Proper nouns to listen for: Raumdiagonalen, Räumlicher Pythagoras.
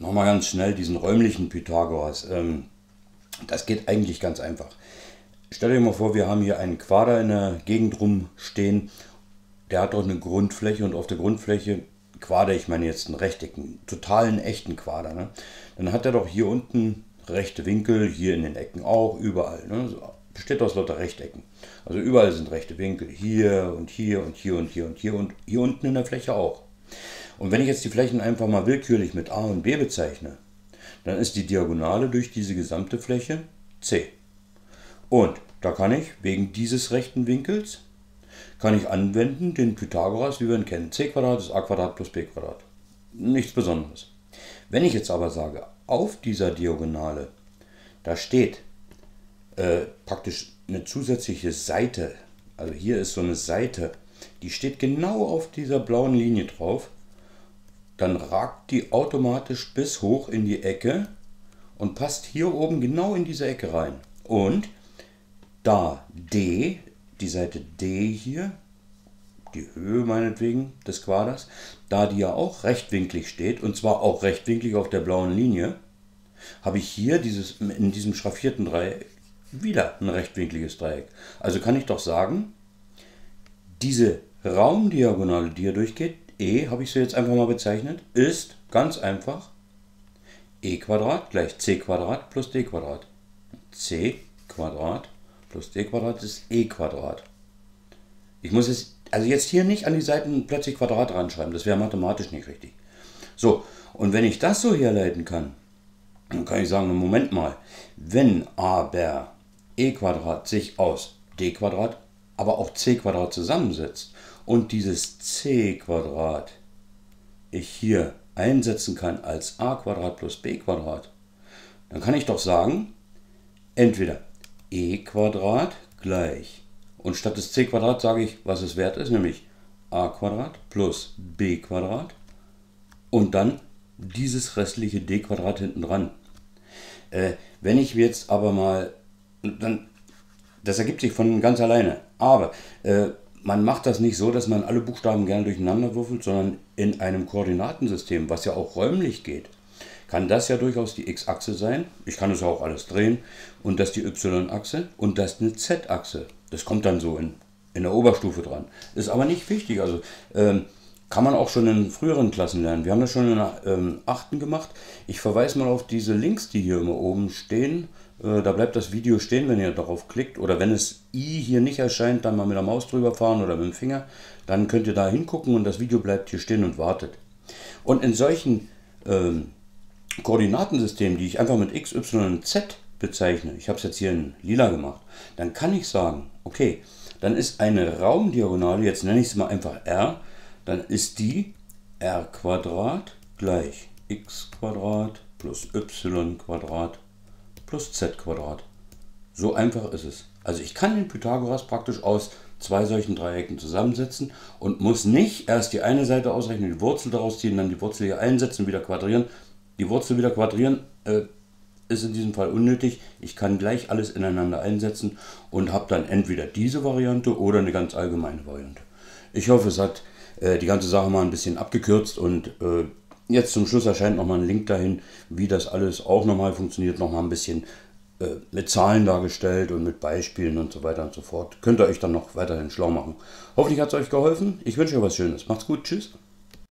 Nochmal ganz schnell diesen räumlichen Pythagoras. Das geht eigentlich ganz einfach. Stell dir mal vor, wir haben hier einen Quader in der Gegend rumstehen. Der hat dort eine Grundfläche und auf der Grundfläche, Quader, ich meine jetzt einen rechteckigen, totalen echten Quader, ne? Dann hat er doch hier unten rechte Winkel, hier in den Ecken auch, überall, ne? So, besteht aus lauter Rechtecken. Also überall sind rechte Winkel, hier und hier und hier und hier und hier und hier unten in der Fläche auch. Und wenn ich jetzt die Flächen einfach mal willkürlich mit A und B bezeichne, dann ist die Diagonale durch diese gesamte Fläche C. Und da kann ich wegen dieses rechten Winkels, kann ich anwenden den Pythagoras, wie wir ihn kennen. C² ist a² plus b². Nichts Besonderes. Wenn ich jetzt aber sage, auf dieser Diagonale, da steht praktisch eine zusätzliche Seite, also hier ist so eine Seite, die steht genau auf dieser blauen Linie drauf, dann ragt die automatisch bis hoch in die Ecke und passt hier oben genau in diese Ecke rein. Und da D, die Seite D hier, die Höhe meinetwegen des Quaders, da die ja auch rechtwinklig steht, und zwar auch rechtwinklig auf der blauen Linie, habe ich hier in diesem schraffierten Dreieck wieder ein rechtwinkliges Dreieck. Also kann ich doch sagen, diese Raumdiagonale, die hier durchgeht, E, habe ich sie jetzt einfach mal bezeichnet, ist ganz einfach E² gleich C² plus D². C² plus D² ist E². Ich muss jetzt, also jetzt hier nicht an die Seiten plötzlich Quadrat reinschreiben, das wäre mathematisch nicht richtig. So, und wenn ich das so herleiten kann, dann kann ich sagen, Moment mal, wenn aber E² sich aus D², aber auch C² zusammensetzt und dieses C² ich hier einsetzen kann als A² plus B², dann kann ich doch sagen, entweder E² gleich, und statt des C² sage ich, was es wert ist, nämlich A² plus B² und dann dieses restliche D² hinten dran. Wenn ich jetzt aber mal, dann, das ergibt sich von ganz alleine, aber man macht das nicht so, dass man alle Buchstaben gerne durcheinander würfelt, sondern in einem Koordinatensystem, was ja auch räumlich geht, kann das ja durchaus die X-Achse sein, ich kann es auch alles drehen, und das die Y-Achse und das eine Z-Achse. Das kommt dann so in der Oberstufe dran. Ist aber nicht wichtig, also kann man auch schon in früheren Klassen lernen. Wir haben das schon in der 8. gemacht. Ich verweise mal auf diese Links, die hier immer oben stehen. Da bleibt das Video stehen, wenn ihr darauf klickt, oder wenn es I hier nicht erscheint, dann mal mit der Maus drüber fahren oder mit dem Finger. Dann könnt ihr da hingucken und das Video bleibt hier stehen und wartet. Und in solchen Koordinatensystem, die ich einfach mit x, y und z bezeichne, ich habe es jetzt hier in lila gemacht, dann kann ich sagen, okay, dann ist eine Raumdiagonale, jetzt nenne ich es mal einfach r, dann ist die r² gleich x² plus y² plus z². So einfach ist es. Also ich kann den Pythagoras praktisch aus zwei solchen Dreiecken zusammensetzen und muss nicht erst die eine Seite ausrechnen, die Wurzel daraus ziehen, dann die Wurzel hier einsetzen, wieder quadrieren. Die Wurzel wieder quadrieren ist in diesem Fall unnötig. Ich kann gleich alles ineinander einsetzen und habe dann entweder diese Variante oder eine ganz allgemeine Variante. Ich hoffe, es hat die ganze Sache mal ein bisschen abgekürzt, und jetzt zum Schluss erscheint nochmal ein Link dahin, wie das alles auch nochmal funktioniert, nochmal ein bisschen mit Zahlen dargestellt und mit Beispielen und so weiter und so fort. Könnt ihr euch dann noch weiterhin schlau machen. Hoffentlich hat es euch geholfen. Ich wünsche euch was Schönes. Macht's gut. Tschüss.